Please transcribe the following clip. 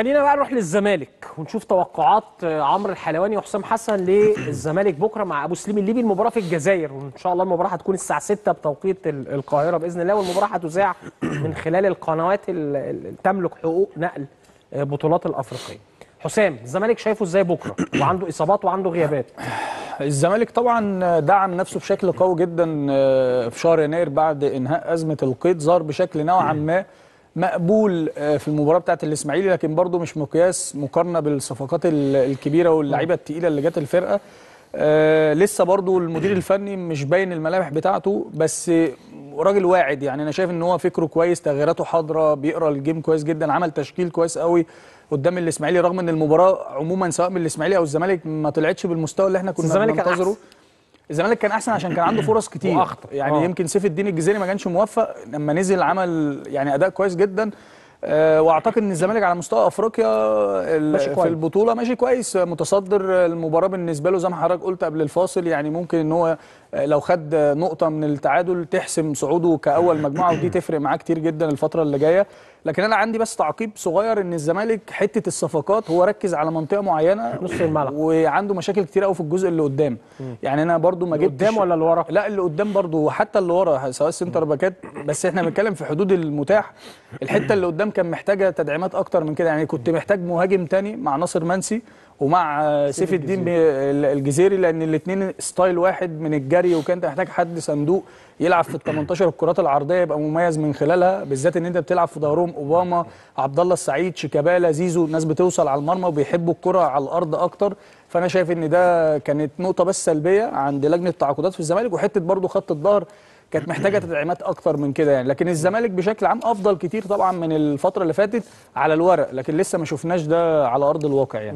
خلينا بقى نروح للزمالك ونشوف توقعات عمر الحلواني وحسام حسن للزمالك بكره مع ابو سليم الليبي، المباراه في الجزائر، وان شاء الله المباراه هتكون الساعه 6 بتوقيت القاهره باذن الله، والمباراه هتذاع من خلال القنوات اللي تملك حقوق نقل بطولات الافريقيه. حسام، الزمالك شايفه ازاي بكره وعنده اصابات وعنده غيابات؟ الزمالك طبعا دعم نفسه بشكل قوي جدا في شهر يناير بعد انهاء ازمه القيد، ظهر بشكل نوعا ما مقبول في المباراه بتاعت الاسماعيلي، لكن برضه مش مقياس مقارنه بالصفقات الكبيره واللعيبه الثقيله اللي جت الفرقه. لسه برضه المدير الفني مش باين الملامح بتاعته، بس راجل واعد، يعني انا شايف ان هو فكره كويس، تغييراته حاضره، بيقرا الجيم كويس جدا، عمل تشكيل كويس قوي قدام الاسماعيلي، رغم ان المباراه عموما سواء من الاسماعيلي او الزمالك ما طلعتش بالمستوى اللي احنا كنا بننتظره. الزمالك كان احسن عشان كان عنده فرص كتير واخطر، يعني يمكن سيف الدين الجزيري ما كانش موفق، لما نزل عمل يعني اداء كويس جدا. واعتقد ان الزمالك على مستوى افريقيا في البطوله ماشي كويس، متصدر المباراه بالنسبه له زي ما حضرتك قلت قبل الفاصل، يعني ممكن ان هو لو خد نقطه من التعادل تحسم صعوده كاول مجموعه، ودي تفرق معاه كتير جدا الفتره اللي جايه. لكن انا عندي بس تعقيب صغير، ان الزمالك حته الصفقات هو ركز على منطقه معينه نص الملعب، وعنده مشاكل كتير قوي في الجزء اللي قدام. يعني انا برده ما جبتش قدام ولا اللي ورا، لا اللي قدام برده، وحتى اللي ورا سواء سنتر باكات، بس احنا بنتكلم في حدود المتاح. الحته اللي قدام كان محتاجه تدعيمات اكتر من كده، يعني كنت محتاج مهاجم تاني مع ناصر منسي ومع سيف الدين الجزيري، لان الاثنين ستايل واحد من الجري، وكان محتاج حد صندوق يلعب في ال 18 الكرات العرضيه يبقى مميز من خلالها، بالذات ان انت بتلعب في ظهرهم اوباما، عبد الله السعيد، شيكابالا، زيزو، الناس بتوصل على المرمى وبيحبوا الكره على الارض اكتر. فانا شايف ان ده كانت نقطه بس سلبيه عند لجنه التعاقدات في الزمالك، وحته برضه خط الظهر كانت محتاجه تدعيمات اكتر من كده يعني. لكن الزمالك بشكل عام افضل كتير طبعا من الفتره اللي فاتت على الورق، لكن لسه ما شفناش ده على ارض الواقع يعني.